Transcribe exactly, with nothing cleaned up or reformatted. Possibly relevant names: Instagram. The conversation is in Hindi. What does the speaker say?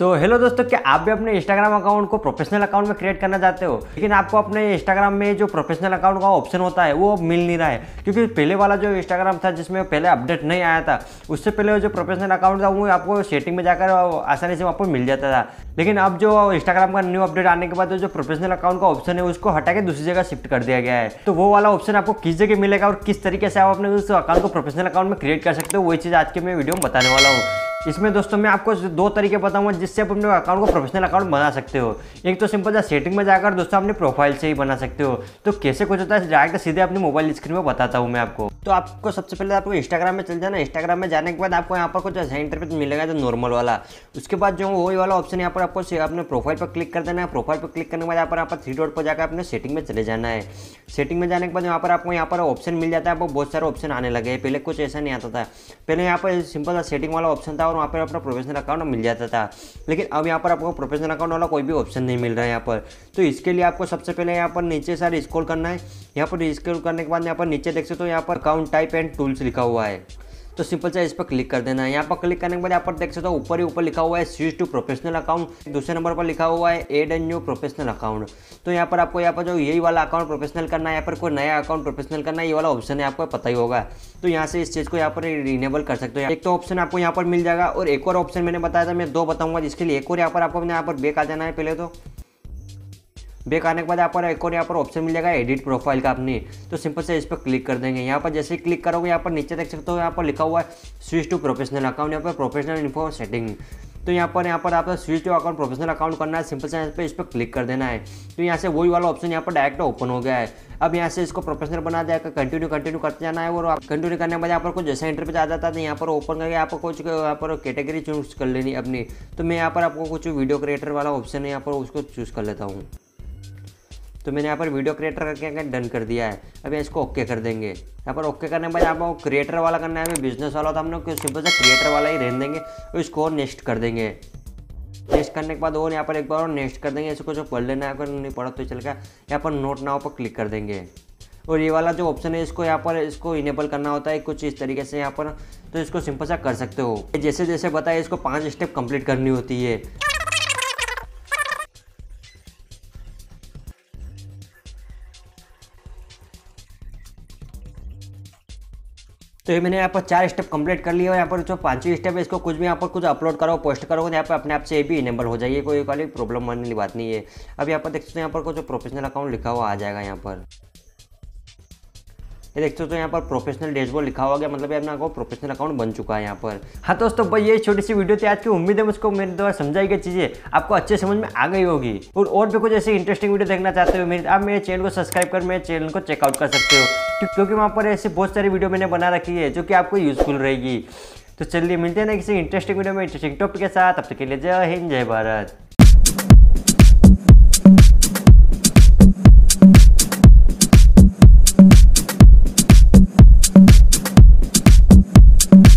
सो हेलो दोस्तों, क्या आप भी अपने इंस्टाग्राम अकाउंट को प्रोफेशनल अकाउंट में क्रिएट करना चाहते हो, लेकिन आपको अपने इंस्टाग्राम में जो प्रोफेशनल अकाउंट का ऑप्शन होता है वो अब मिल नहीं रहा है, क्योंकि पहले वाला जो इंस्टाग्राम था जिसमें पहले अपडेट नहीं आया था, उससे पहले जो प्रोफेशनल अकाउंट था वो आपको सेटिंग में जाकर आसानी से वहाँ पर मिल जाता था। लेकिन अब जो इंस्टाग्राम का न्यू अपडेट आने के बाद जो प्रोफेशनल अकाउंट का ऑप्शन है उसको हटा के दूसरी जगह शिफ्ट कर दिया गया है। तो वो वाला ऑप्शन आपको किस जगह मिलेगा और किस तरीके से आप अपने उस अकाउंट को प्रोफेशनल अकाउंट में क्रिएट कर सकते हो, वही चीज़ आज के मैं वीडियो में बताने वाला हूँ। इसमें दोस्तों मैं आपको दो तरीके बताऊंगा जिससे आप अपने अकाउंट को प्रोफेशनल अकाउंट बना सकते हो। एक तो सिंपल सा सेटिंग में जाकर दोस्तों अपने प्रोफाइल से ही बना सकते हो। तो कैसे कुछ होता है डायरेक्ट सीधे अपने मोबाइल स्क्रीन में बताता हूँ मैं आपको। तो आपको सबसे पहले आपको इंस्टाग्राम में चल जाना। इंस्टाग्राम में जाने के बाद आपको यहाँ पर कुछ ऐसा इंटरफेस मिलेगा जो नॉर्मल वाला। उसके बाद जो वही वाला ऑप्शन यहाँ पर आपको अपने प्रोफाइल पर क्लिक कर देना है। प्रोफाइल पर क्लिक करने के बाद यहाँ पर यहाँ पर थ्री डॉट पर जाकर अपने सेटिंग में चले जाना है। सेटिंग में जाने के बाद यहाँ पर आपको यहाँ पर ऑप्शन मिल जाता है। आपको बहुत सारे ऑप्शन आने लगे हैं, पहले कुछ ऐसा नहीं आता था। पहले यहाँ पर सिंपल सा सेटिंग वाला ऑप्शन था और वहाँ पर अपना प्रोफेशनल अकाउंट मिल जाता था, लेकिन अब यहाँ पर आपको प्रोफेशनल अकाउंट वाला कोई भी ऑप्शन नहीं मिल रहा है यहाँ पर। तो इसके लिए आपको सबसे पहले यहाँ पर नीचे सारे स्क्रॉल करना है। यहाँ पर स्क्रॉल करने के बाद यहाँ पर नीचे देख सकते हो यहाँ पर अकाउंट टाइप एंड टूल्स लिखा हुआ है। तो सिंपल सा इस पर क्लिक कर देना है। यहाँ पर क्लिक करने के बाद यहाँ पर देख सकते हो ऊपर ही ऊपर लिखा हुआ है स्विच टू प्रोफेशनल अकाउंट। दूसरे नंबर पर लिखा हुआ है add and new professional account. तो यहाँ पर आपको यहाँ पर जो यही वाला अकाउंट प्रोफेशनल करना है, यहाँ पर कोई नया अकाउंट प्रोफेशनल करना है, ये वाला ऑप्शन है, आपको पता ही होगा। तो यहाँ से इस चीज़ को यहाँ पर इनेबल कर सकते हो। एक तो ऑप्शन आपको यहाँ पर मिल जाएगा और एक और ऑप्शन मैंने बताया था, मैं दो बताऊँगा। जिसके लिए एक और यहाँ पर आपको अपने यहाँ पर बैक आ जाना है। पहले तो बैक आने के बाद यहाँ पर एक और यहाँ पर ऑप्शन मिल जाएगा एडिट प्रोफाइल का अपनी। तो सिंपल से इस पर क्लिक कर देंगे। यहाँ पर जैसे ही क्लिक करोगे यहाँ पर नीचे देख सकते हो यहाँ पर लिखा हुआ है स्विच टू प्रोफेशनल अकाउंट, यहाँ पर प्रोफेशनल इन्फो सेटिंग। तो यहाँ पर यहाँ पर आपका switch to account professional account करना है। सिंपल से इस पर इस पर क्लिक कर देना है। तो यहाँ से वही वाला ऑप्शन यहाँ पर डायरेक्ट ओपन हो गया है। अब यहाँ से इसको प्रोफेशनल बना जाएगा, कंटिन्यू कंटिन्यू करते जाना है। और आप कंटिन्यू करने के बाद यहाँ पर कुछ जैसा इंटरव्यू आ जाता है, यहाँ पर ओपन करके यहाँ पर कुछ यहाँ पर कैटेगरी चूज कर लेनी अपनी। तो मैं यहाँ पर आपको कुछ वीडियो क्रिएटर वाला ऑप्शन है यहाँ पर उसको चूज़ कर लेता हूँ। तो मैंने यहाँ पर वीडियो क्रिएटर करके डन कर दिया है। अब इसको ओके कर देंगे। यहाँ पर ओके करने के बाद आपको क्रिएटर वाला करना है, हमें बिजनेस वाला था, हमने सिंपल से क्रिएटर वाला ही रहने देंगे और इसको और नेक्स्ट कर देंगे। नेक्स्ट करने के बाद और यहाँ पर एक बार और नेक्स्ट कर देंगे। इसको जो पढ़ लेना है, अगर नहीं पढ़ा तो चलेगा। यहाँ पर नोट नाउ पर क्लिक कर देंगे और ये वाला जो ऑप्शन है इसको यहाँ पर इसको इनेबल करना होता है कुछ इस तरीके से यहाँ पर। तो इसको सिंपल सा कर सकते हो। जैसे जैसे बताया इसको पाँच स्टेप कंप्लीट करनी होती है। तो ये मैंने यहाँ पर चार स्टेप कंप्लीट कर लिए और यहाँ पर जो पांचवी स्टेप है इसको कुछ भी यहाँ पर कुछ अपलोड करो पोस्ट करो तो यहाँ पर अपने आप से ये भी इनेबल हो जाएगी, कोई वाली प्रॉब्लम मानने की बात नहीं है। अब यहाँ पर देख सकते हो यहाँ पर कुछ प्रोफेशनल अकाउंट लिखा हुआ आ जाएगा। यहाँ पर ये देखते हो तो यहाँ पर प्रोफेशनल डैशबोर्ड लिखा हुआ गया, मतलब अपना आपको प्रोफेशनल अकाउंट बन चुका है यहाँ पर। हाँ दोस्तों, भाई ये छोटी सी वीडियो थी आज की। उम्मीद है मुझको मेरे द्वारा समझाई गई चीज़ें आपको अच्छे समझ में आ गई होगी। और, और भी कुछ ऐसी इंटरेस्टिंग वीडियो देखना चाहते हो मेरे, आप मेरे चैनल को सब्सक्राइब कर मेरे चैनल को चेकआउट कर सकते हो, क्योंकि वहाँ पर ऐसी बहुत सारी वीडियो मैंने बना रखी है जो कि आपको यूजफुल रहेगी। तो चलिए मिलते हैं ना किसी इंटरेस्टिंग वीडियो में इंटरेस्टिंग टॉपिक के साथ। अब तक के लिए जय हिंद, जय भारत।